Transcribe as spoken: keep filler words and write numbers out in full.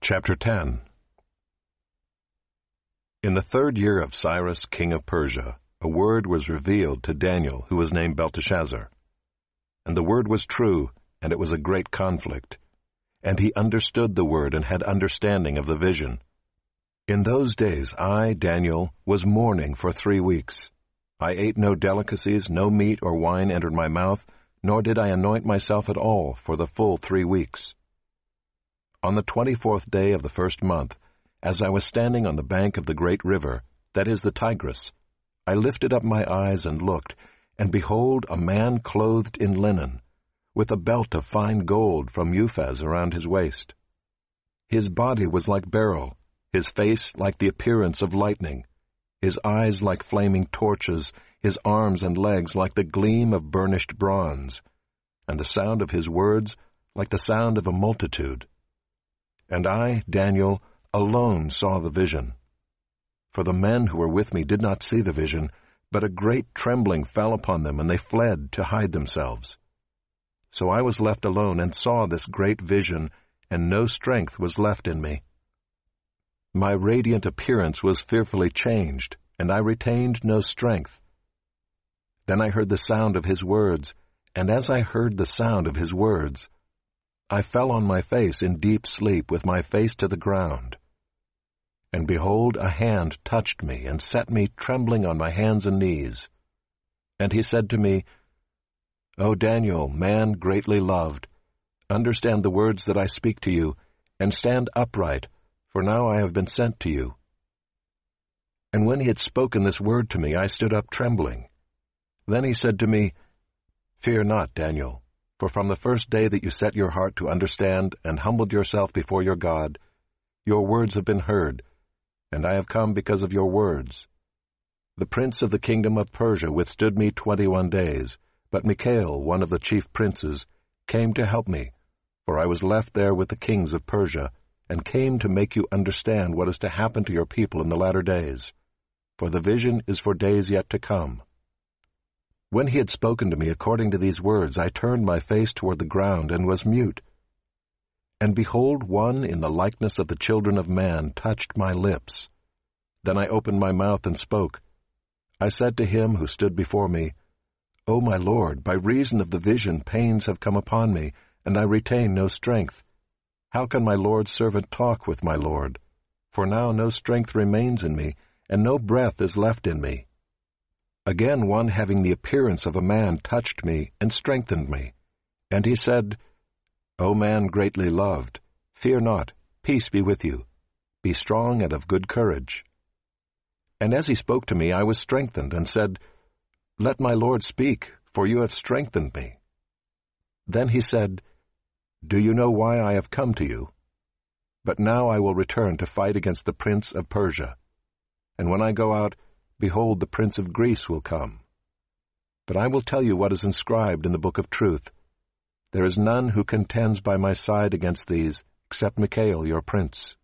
Chapter ten In the third year of Cyrus, king of Persia, a word was revealed to Daniel, who was named Belteshazzar. And the word was true, and it was a great conflict. And he understood the word and had understanding of the vision. In those days I, Daniel, was mourning for three weeks. I ate no delicacies, no meat or wine entered my mouth, nor did I anoint myself at all for the full three weeks. On the twenty-fourth day of the first month, as I was standing on the bank of the great river, that is the Tigris, I lifted up my eyes and looked, and behold, a man clothed in linen, with a belt of fine gold from Uphaz around his waist. His body was like beryl, his face like the appearance of lightning, his eyes like flaming torches, his arms and legs like the gleam of burnished bronze, and the sound of his words like the sound of a multitude. And I, Daniel, alone saw the vision. For the men who were with me did not see the vision, but a great trembling fell upon them, and they fled to hide themselves. So I was left alone and saw this great vision, and no strength was left in me. My radiant appearance was fearfully changed, and I retained no strength. Then I heard the sound of his words, and as I heard the sound of his words, I fell on my face in deep sleep with my face to the ground. And behold, a hand touched me and set me trembling on my hands and knees. And he said to me, O Daniel, man greatly loved, understand the words that I speak to you, and stand upright, for now I have been sent to you. And when he had spoken this word to me, I stood up trembling. Then he said to me, Fear not, Daniel, for from the first day that you set your heart to understand and humbled yourself before your God, your words have been heard, and I have come because of your words. The prince of the kingdom of Persia withstood me twenty-one days, but Michael, one of the chief princes, came to help me, for I was left there with the kings of Persia, and came to make you understand what is to happen to your people in the latter days. For the vision is for days yet to come. When he had spoken to me according to these words, I turned my face toward the ground and was mute. And behold, one in the likeness of the children of man touched my lips. Then I opened my mouth and spoke. I said to him who stood before me, O my Lord, by reason of the vision pains have come upon me, and I retain no strength. How can my Lord's servant talk with my Lord? For now no strength remains in me, and no breath is left in me. Again one having the appearance of a man touched me and strengthened me. And he said, O man greatly loved, fear not, peace be with you. Be strong and of good courage. And as he spoke to me, I was strengthened and said, Let my Lord speak, for you have strengthened me. Then he said, Do you know why I have come to you? But now I will return to fight against the prince of Persia. And when I go out, behold, the prince of Greece will come. But I will tell you what is inscribed in the book of truth. There is none who contends by my side against these, except Michael, your prince.